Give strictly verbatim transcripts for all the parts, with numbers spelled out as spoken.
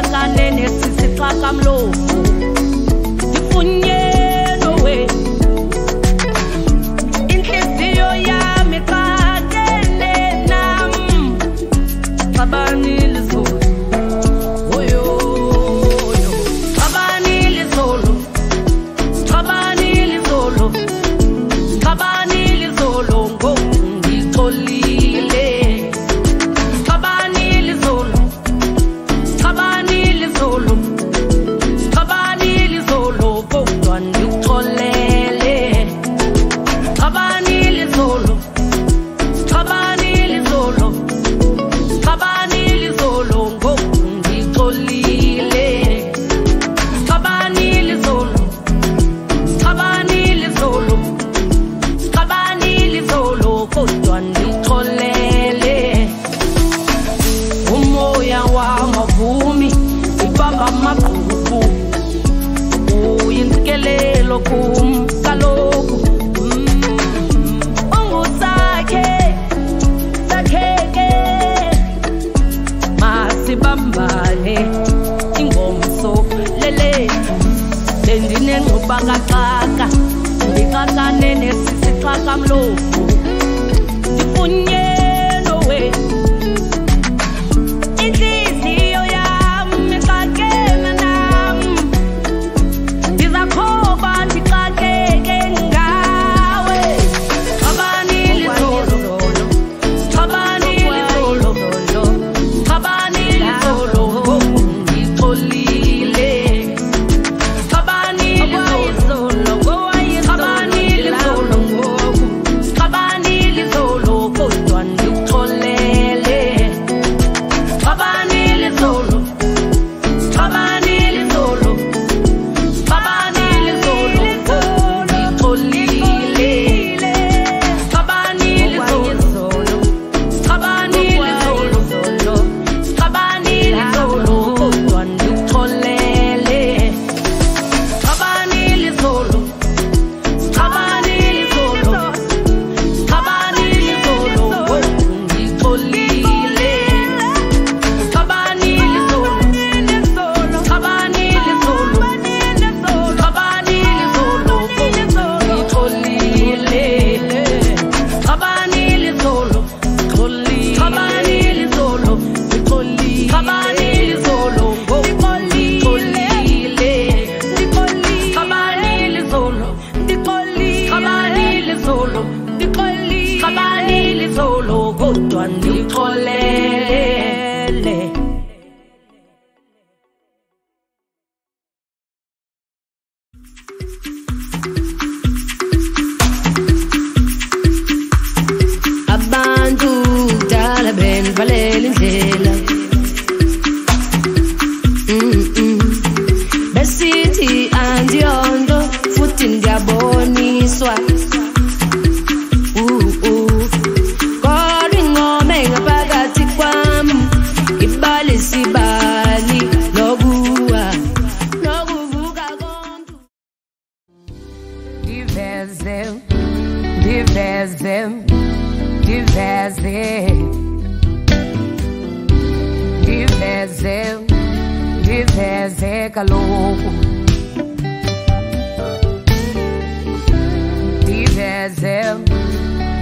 ngala nene sisitla kamlovu ndifunye nowe inhliziyo yami qadene nam qabani lizulu oyo oyo qabani lizulu qabani lizulu qabani lizulu ngongixolile Bakaka ndikata nene sisixaka mlovu ndifunye nowe inhliziyo yami qakeme nam ndizakhoba ndixakeke ngawe qabani lizolo qabani lizolo qabani lizolo ndixolile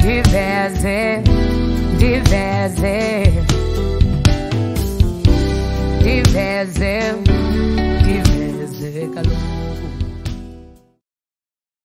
Diveze, diveze, diveze, calou.